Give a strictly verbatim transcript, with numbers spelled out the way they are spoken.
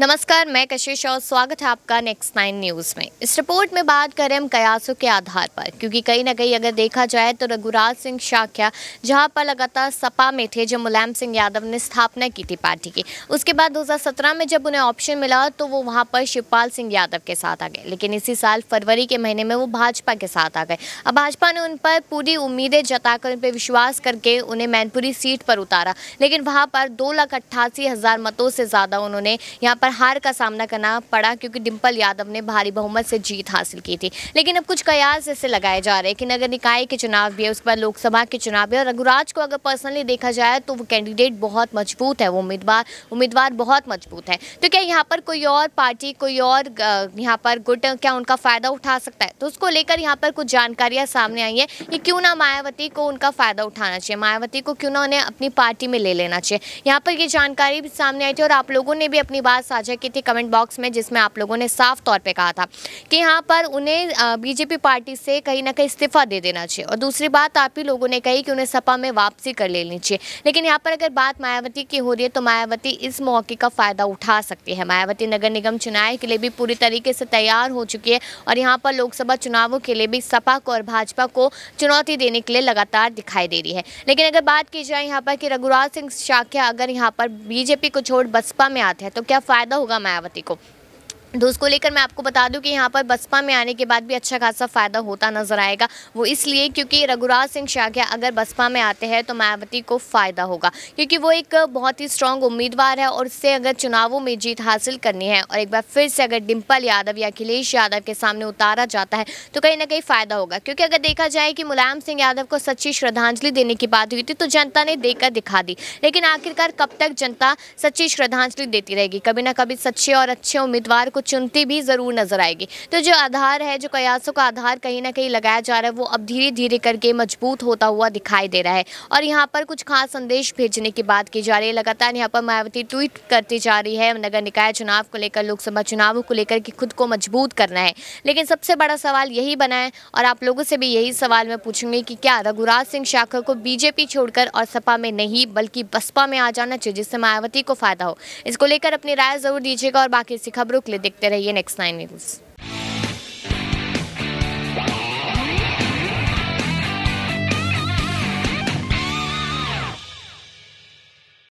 नमस्कार, मैं कश्यप शाह, स्वागत है आपका नेक्स्ट नाइन न्यूज में। इस रिपोर्ट में बात करें हम कयासों के आधार पर, क्योंकि कहीं ना कहीं अगर देखा जाए तो रघुराज सिंह शाक्य जहां पर लगातार सपा में थे, जब मुलायम सिंह यादव ने स्थापना की थी पार्टी की, उसके बाद दो हज़ार सत्रह में जब उन्हें ऑप्शन मिला तो वो वहाँ पर शिवपाल सिंह यादव के साथ आ गए, लेकिन इसी साल फरवरी के महीने में वो भाजपा के साथ आ गए। अब भाजपा ने उन पर पूरी उम्मीदें जताकर, उन पर विश्वास करके उन्हें मैनपुरी सीट पर उतारा, लेकिन वहाँ पर दो लाख अट्ठासी हज़ार मतों से ज़्यादा उन्होंने यहाँ पर हार का सामना करना पड़ा, क्योंकि डिंपल यादव ने भारी बहुमत से जीत हासिल की थी। लेकिन अब कुछ कयास ऐसे लगाए जा रहे हैं कि नगर निकाय के चुनाव भी है, उसके बाद लोकसभा के चुनाव भी है, और रघुराज को अगर पर्सनली देखा जाए तो वो कैंडिडेट बहुत मजबूत है, वो उम्मीदवार उम्मीदवार बहुत मजबूत है। तो क्या यहाँ पर कोई और पार्टी, कोई और यहाँ पर गुट क्या उनका फ़ायदा उठा सकता है? तो उसको लेकर यहाँ पर कुछ जानकारियाँ सामने आई है कि क्यों ना मायावती को उनका फ़ायदा उठाना चाहिए, मायावती को क्यों ना उन्हें अपनी पार्टी में ले लेना चाहिए। यहाँ पर ये जानकारी भी सामने आई थी और आप लोगों ने भी अपनी बात साझा की थी कमेंट बॉक्स में, जिसमें आप लोगों ने साफ तौर पे कहा था कि यहाँ पर उन्हें बीजेपी पार्टी से कहीं ना कहीं इस्तीफा दे देना चाहिए, और दूसरी बात आप ही लोगों ने कही कि उन्हें सपा में वापसी कर लेनी चाहिए। लेकिन यहाँ पर अगर बात मायावती की हो रही है तो मायावती इस मौके का फ़ायदा उठा सकती है। मायावती नगर निगम चुनाव के लिए भी पूरी तरीके से तैयार हो चुकी है, और यहाँ पर लोकसभा चुनावों के लिए भी सपा को और भाजपा को चुनौती देने के लिए लगातार दिखाई दे रही है। लेकिन अगर बात की जाए यहाँ पर कि रघुराज सिंह शाक्य अगर यहाँ पर बीजेपी को छोड़ बसपा में आते हैं तो क्या फ़ायदा होगा मायावती को, तो उसको लेकर मैं आपको बता दूं कि यहाँ पर बसपा में आने के बाद भी अच्छा खासा फ़ायदा होता नजर आएगा। वो इसलिए क्योंकि रघुराज सिंह शाक्य अगर बसपा में आते हैं तो मायावती को फ़ायदा होगा, क्योंकि वो एक बहुत ही स्ट्रांग उम्मीदवार है और उससे अगर चुनावों में जीत हासिल करनी है और एक बार फिर से अगर डिंपल यादव या अखिलेश यादव के सामने उतारा जाता है तो कहीं ना कहीं फ़ायदा होगा। क्योंकि अगर देखा जाए कि मुलायम सिंह यादव को सच्ची श्रद्धांजलि देने की बात हुई थी तो जनता ने देकर दिखा दी, लेकिन आखिरकार कब तक जनता सच्ची श्रद्धांजलि देती रहेगी? कभी ना कभी सच्चे और अच्छे उम्मीदवार चुनती भी जरूर नजर आएगी। तो जो आधार है, जो कयासों का आधार कहीं ना कहीं लगाया जा रहा है, वो अब धीरे धीरे करके मजबूत होता हुआ दिखाई दे रहा है। और यहाँ पर कुछ खास संदेश भेजने की बात की जा रही है, लगातार यहाँ पर मायावती ट्वीट करती जा रही है नगर निकाय चुनाव को लेकर, लोकसभा चुनावों को लेकर कि खुद को मजबूत करना है। लेकिन सबसे बड़ा सवाल यही बना है, और आप लोगों से भी यही सवाल मैं पूछूंगी कि क्या रघुराज सिंह शाक्य को बीजेपी छोड़कर और सपा में नहीं बल्कि बसपा में आ जाना चाहिए, जिससे मायावती को फायदा हो? इसको लेकर अपनी राय जरूर दीजिएगा, और बाकी ऐसी खबरों के देखते रहिए नेक्स्ट नाइन न्यूज।